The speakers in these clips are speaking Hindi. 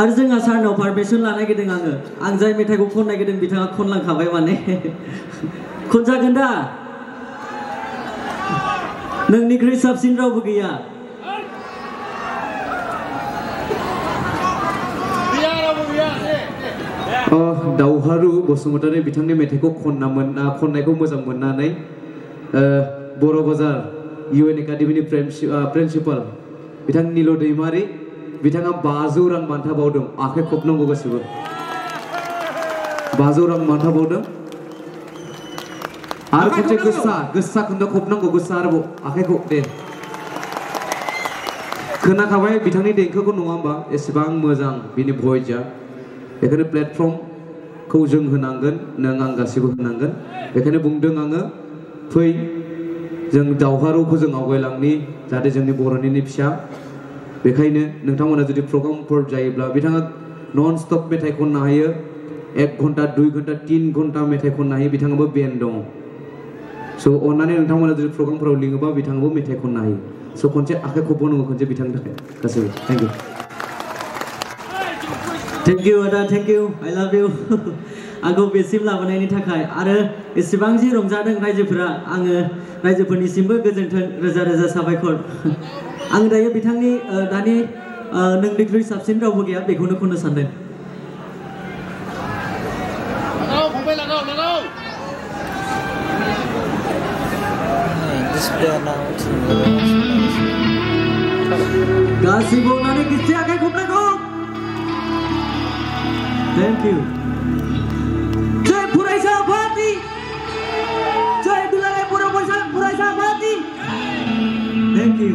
आरो जोंहा सारनाव पारमिसन लानाय गेदों आङो आं जाय मेथाइखौ खननाय गेदों बिथाङा खनलांखाबाय माने खनजागोन दा नोंनिख्रुइ साबसिन रावबो गैया दावहारु बसुमतारी बिथांनि मेथाइखौ खननायखौ मोजां मोननानै बर' बाजार इउ एन एकाडेमीनि प्रिन्सिपाल बिथां निल दैमारि बिथाङा 500 रां बान्था बावदों आखाइ खबनांगौ गासिबो 500 रां बान्था बावदों आरो खनसे गोसा गोसा खन्द खबनांगौ गोसा आरो आखाइखौ दे खोनाखाबाय बिथांनि देंखोखौ नङा होमबा एसेबां मोजां बिनि भइसआ बेखायनो प्लेटफर्म खौ जों होनांगोन नों आं गासिबो होनांगोन बेखायनो बुंदों आङो फै जों दावहारुखौ जों आवगायलांनि जाहाथे जोंनि बर'निनि फिसा बेखायनो नोंथांमोना जुदि प्रग्रामफोर जायोब्ला बिथाङा नन स्टप मेथाइ खननो हायो 1 घन्टा 2 घन्टा 3 घन्टा मेथाइ खननो हायो बिथाङाबो बेन दं सो अननानै नोंथांमोना जुदि प्रग्रामफोराव लिङोबा बिथाङाबो मेथाइ खननो हायो सो खनसे आखाइ खबनांगौ खनसे बिथांनि थाखाय गासैबो thank you Thank you, Ada. Thank you. I love you. Aku besim lah benar ini takai. Ada sebang si romja dengan rajapura. Ang rajapuni simbol kejantan raja-raja sampai kor. Ang daya bintang ni, dani neng dikluis absen rawa gaya. Begono kono sanden. Lagau, kumpul lagau, lagau. Kasih bola ni kisah kayak kumpul lagau. Thank you. Jai Purai Sahabati. Jai Dulangai Purai Sahabati. Thank you.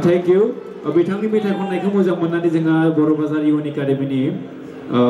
Thank you. Bitangi bitai konai kamu zaman nanti jengal Boro Pasar Unika demi ini.